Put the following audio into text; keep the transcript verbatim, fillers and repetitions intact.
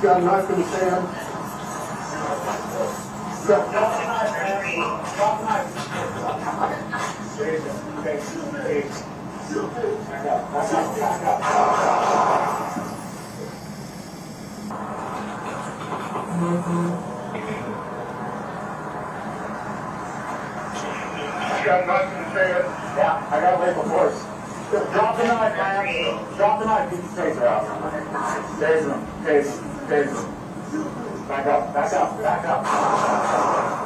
He's got knife in his hand. He's got knife in his hand. Yeah, I gotta wait for force. Drop the knife, man. Drop the knife. Keep the taser out. Taser him. Taser him. Taser him. Back up. Back up. Back up.